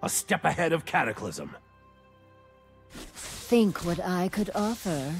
A step ahead of Cataclysm. Think what I could offer.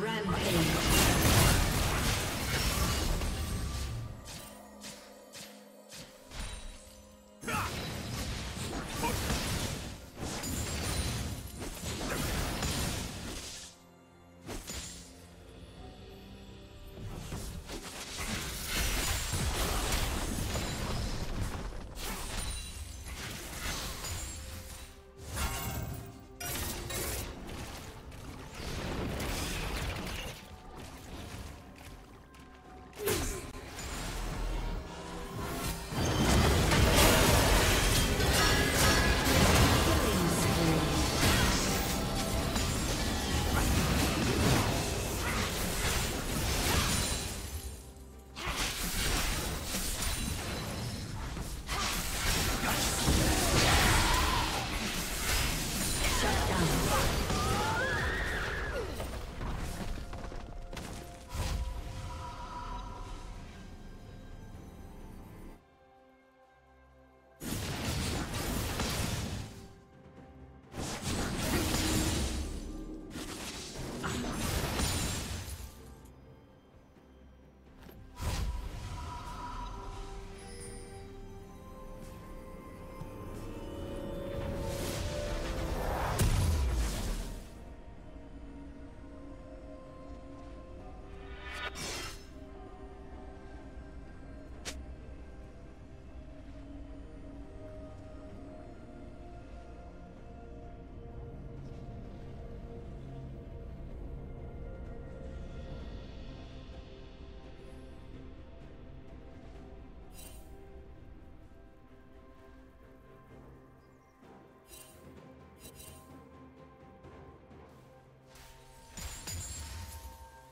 Rampage.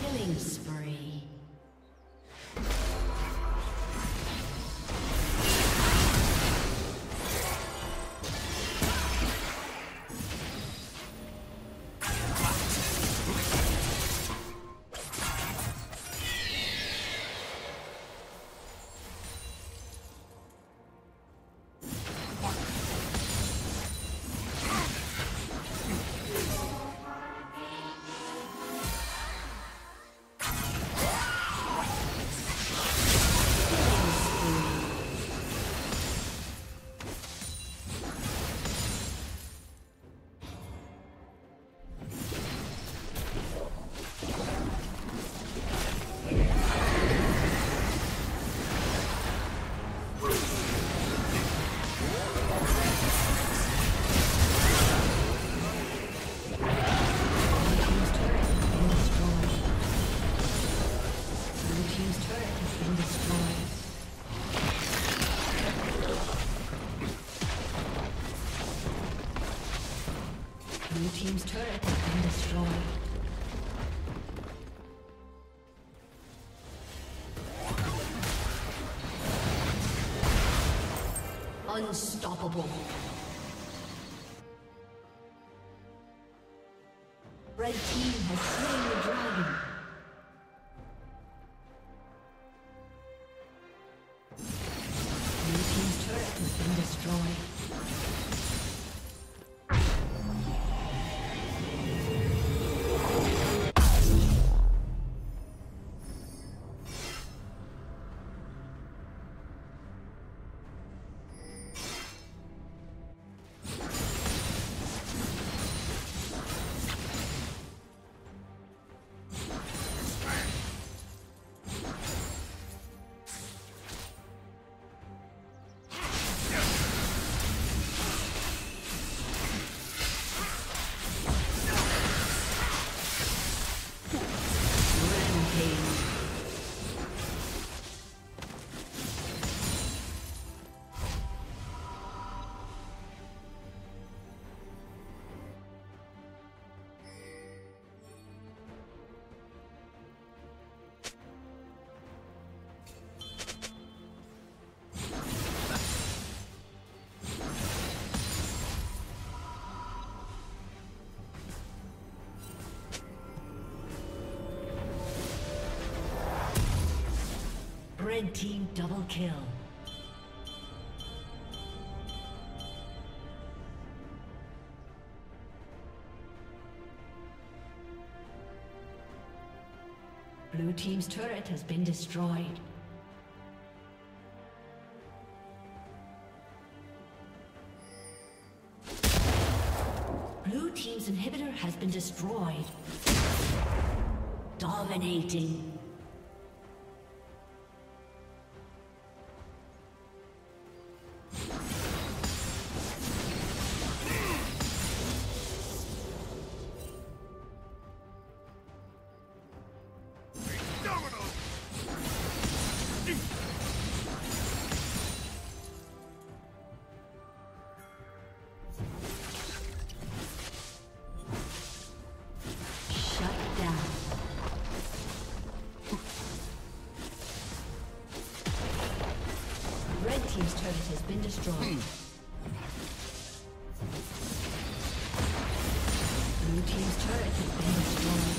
Killing spree. Blue team's turret has been destroyed. Unstoppable. Red team has slain the dragon. Blue team's turret has been destroyed. Red team double kill. Blue team's turret has been destroyed. Blue team's inhibitor has been destroyed. Dominating. Team's turret has been destroyed. Blue team's turret has been destroyed.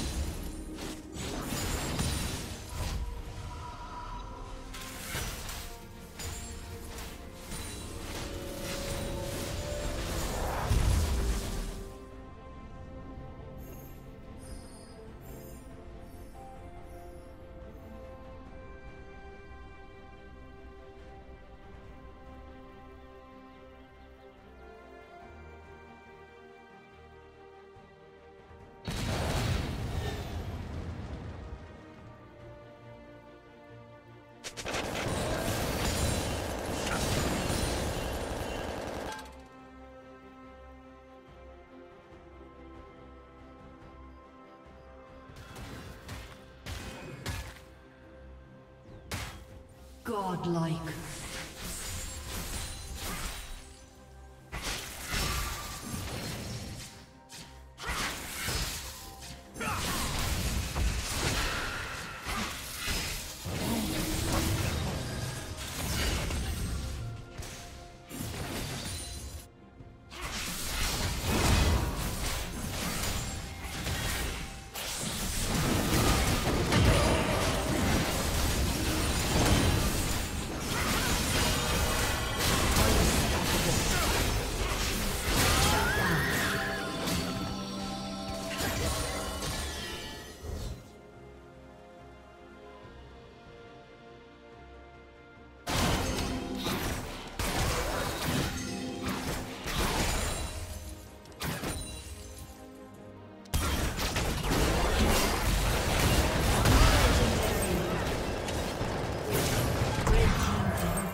Godlike.